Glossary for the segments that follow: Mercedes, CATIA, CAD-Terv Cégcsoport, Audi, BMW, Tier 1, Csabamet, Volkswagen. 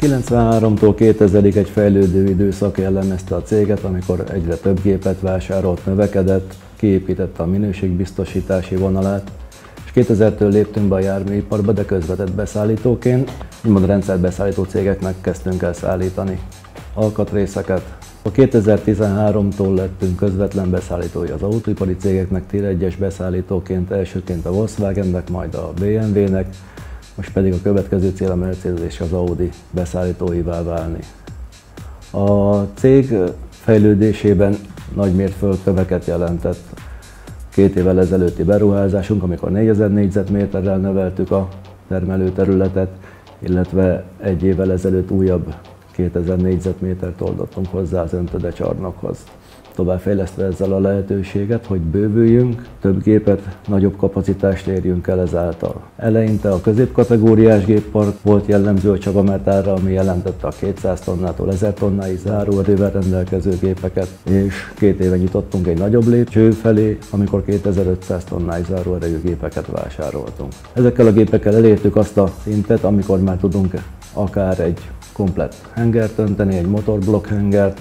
93-tól 2000-ig egy fejlődő időszak jellemezte a céget, amikor egyre több gépet vásárolt, növekedett, kiépítette a minőségbiztosítási vonalát, és 2000-től léptünk be a járműiparba, de közvetett beszállítóként, úgymond rendszerbeszállító cégeknek kezdtünk el szállítani alkatrészeket. A 2013-tól lettünk közvetlen beszállítói az autóipari cégeknek, Tier 1-es beszállítóként, elsőként a Volkswagennek, majd a BMW-nek, most pedig a következő cél a Mercedes és az Audi beszállítóivá válni. A cég fejlődésében nagy mérföldköveket jelentett 2 évvel ezelőtti beruházásunk, amikor 4000 négyzetméterrel növeltük a termelőterületet, illetve 1 évvel ezelőtt újabb 2000 négyzetmétert oldottunk hozzá az öntöde csarnokhoz. Továbbfejlesztve ezzel a lehetőséget, hogy bővüljünk, több gépet, nagyobb kapacitást érjünk el ezáltal. Eleinte a középkategóriás géppark volt jellemző a Csabametára, ami jelentette a 200 tonnától 1000 tonnáig záróerővel rendelkező gépeket, és 2 éve nyitottunk egy nagyobb lépcső felé, amikor 2500 tonnáig záróerejű gépeket vásároltunk. Ezekkel a gépekkel elértük azt a szintet, amikor már tudunk akár egy komplett hengert önteni, egy motorblokk hengert,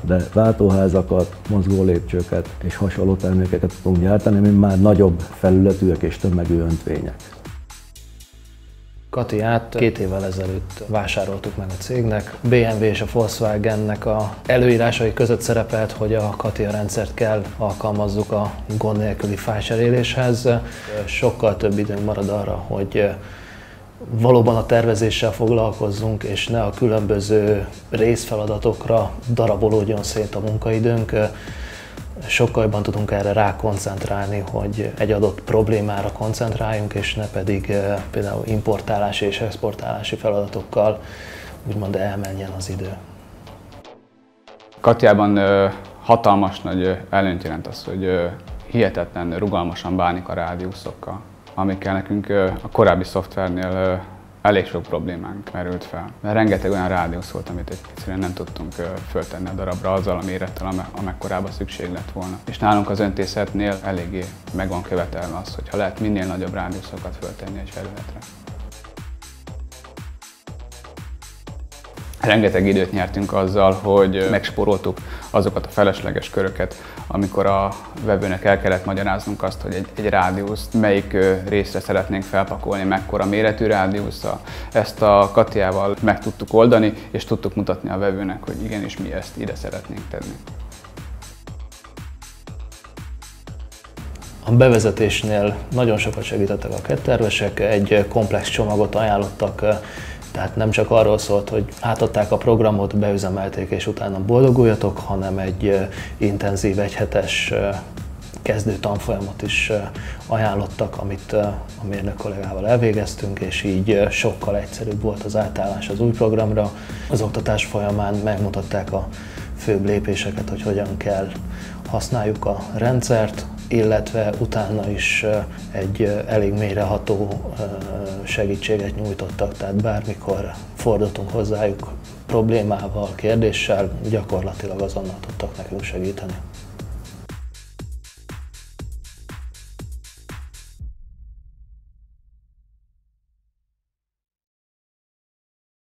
de váltóházakat, mozgólépcsőket és hasonló termékeket tudunk gyártani, mint már nagyobb felületűek és tömegű öntvények. CATIA-t 2 évvel ezelőtt vásároltuk meg a cégnek. BMW és a Volkswagennek a előírásai között szerepelt, hogy a CATIA rendszert kell alkalmazzuk a gond nélküli fácseréléshez. Sokkal több időnk marad arra, hogy valóban a tervezéssel foglalkozzunk, és ne a különböző részfeladatokra darabolódjon szét a munkaidőnk. Sokkal jobban tudunk erre rákoncentrálni, hogy egy adott problémára koncentráljunk, és ne pedig például importálási és exportálási feladatokkal úgymond elmenjen az idő. CATIA-ban hatalmas nagy előnyt jelent az, hogy hihetetlen rugalmasan bánik a rádiuszokkal, amikkel nekünk a korábbi szoftvernél elég sok problémánk merült fel. Mert rengeteg olyan rádiusz volt, amit egyszerűen nem tudtunk föltenni a darabra azzal a mérettel, amekkorában szükség lett volna. És nálunk az öntészetnél eléggé meg van követelve az, hogyha lehet minél nagyobb rádiuszokat föltenni egy felületre. Rengeteg időt nyertünk azzal, hogy megspóroltuk azokat a felesleges köröket, amikor a vevőnek el kellett magyaráznunk azt, hogy egy rádiuszt melyik részre szeretnénk felpakolni, mekkora méretű rádiusza. Ezt a CATIA-val meg tudtuk oldani, és tudtuk mutatni a vevőnek, hogy igenis mi ezt ide szeretnénk tenni. A bevezetésnél nagyon sokat segítettek a CAD-tervesek, egy komplex csomagot ajánlottak. Tehát nem csak arról szólt, hogy átadták a programot, beüzemelték és utána boldoguljatok, hanem egy intenzív, 1 hetes kezdő tanfolyamot is ajánlottak, amit a mérnök kollégával elvégeztünk, és így sokkal egyszerűbb volt az átállás az új programra. Az oktatás folyamán megmutatták a főbb lépéseket, hogy hogyan kell használjuk a rendszert, illetve utána is egy elég mélyreható segítséget nyújtottak, tehát bármikor fordultunk hozzájuk problémával, kérdéssel, gyakorlatilag azonnal tudtak nekünk segíteni.